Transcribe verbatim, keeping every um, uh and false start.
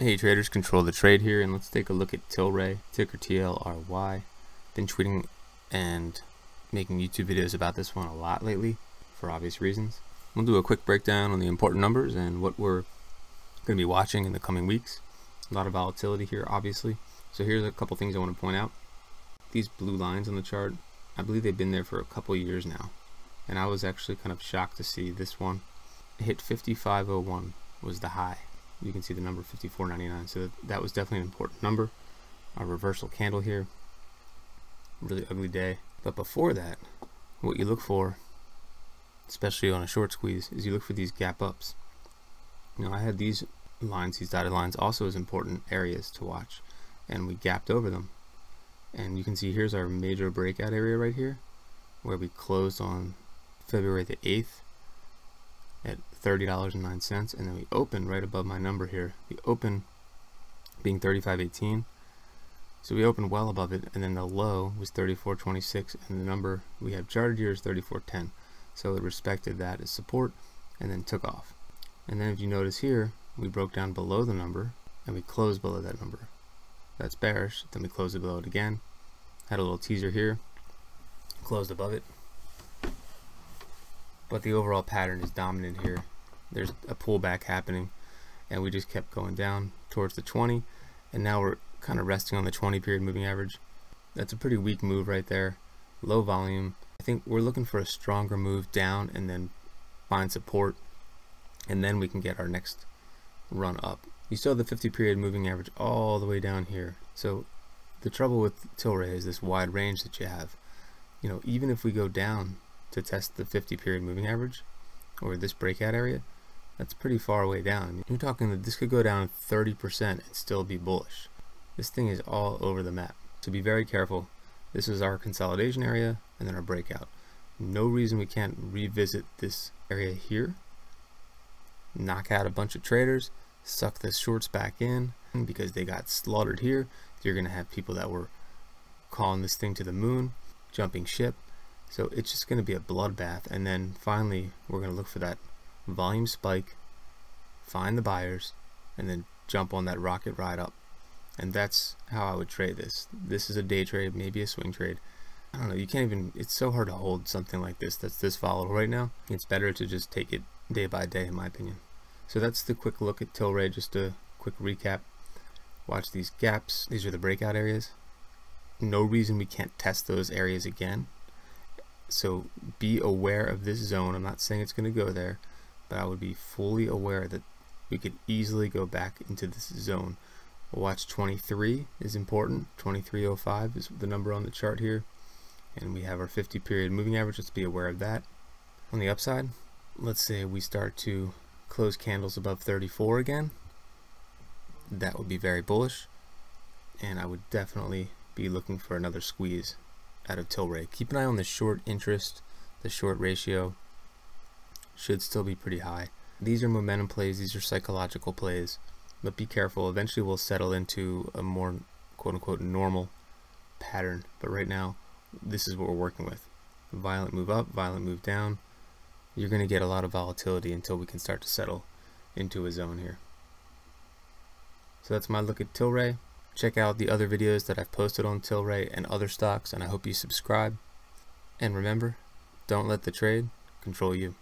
Hey traders, Control the Trade here, and let's take a look at Tilray, ticker T L R Y. Been tweeting and making YouTube videos about this one a lot lately for obvious reasons. We'll do a quick breakdown on the important numbers and what we're going to be watching in the coming weeks. A lot of volatility here obviously. So here's a couple things I want to point out. These blue lines on the chart, I believe they've been there for a couple years now, and I was actually kind of shocked to see this one hit fifty-five oh one was the high. You can see the number fifty-four ninety-nine, so that was definitely an important number. A reversal candle here, really ugly day. But before that, what you look for, especially on a short squeeze, is you look for these gap ups. Now I had these lines, these dotted lines, also as important areas to watch, and we gapped over them. And you can see here's our major breakout area right here, where we closed on February the eighth at thirty dollars and nine cents, and then we opened right above my number here. We open being thirty-five eighteen, so we opened well above it, and then the low was thirty-four twenty-six, and the number we have charted here is thirty-four ten, so it respected that as support and then took off. And then if you notice here, we broke down below the number and we closed below that number. That's bearish. Then we closed it below it again, had a little teaser here, closed above it. But the overall pattern is dominant here. There's a pullback happening, and we just kept going down towards the twenty, and now we're kind of resting on the twenty period moving average. That's a pretty weak move right there, low volume. I think we're looking for a stronger move down and then find support, and then we can get our next run up. You saw the fifty period moving average all the way down here. So the trouble with Tilray is this wide range that you have. You know, even if we go down to test the fifty period moving average or this breakout area, that's pretty far away down. You're talking that this could go down thirty percent and still be bullish. This thing is all over the map, so be very careful. This is our consolidation area and then our breakout. No reason we can't revisit this area here, knock out a bunch of traders, suck the shorts back in, because they got slaughtered here. You're gonna have people that were calling this thing to the moon, jumping ship. So it's just going to be a bloodbath, and then finally we're going to look for that volume spike, find the buyers, and then jump on that rocket ride up. And that's how I would trade this. This is a day trade, maybe a swing trade. I don't know, you can't even, it's so hard to hold something like this that's this volatile right now. It's better to just take it day by day, in my opinion. So that's the quick look at Tilray, just a quick recap. Watch these gaps, these are the breakout areas. No reason we can't test those areas again. So be aware of this zone. I'm not saying it's going to go there, but I would be fully aware that we could easily go back into this zone. Watch twenty-three is important. twenty-three oh five is the number on the chart here, and we have our fifty period moving average. Let's be aware of that. On the upside, let's say we start to close candles above thirty-four again. That would be very bullish, and I would definitely be looking for another squeeze out of Tilray. Keep an eye on the short interest. The short ratio should still be pretty high. These are momentum plays, these are psychological plays, but be careful. Eventually we'll settle into a more quote-unquote normal pattern, but right now this is what we're working with. Violent move up, violent move down. You're going to get a lot of volatility until we can start to settle into a zone here. So that's my look at Tilray. Check out the other videos that I've posted on Tilray and other stocks, and I hope you subscribe. And remember, don't let the trade control you.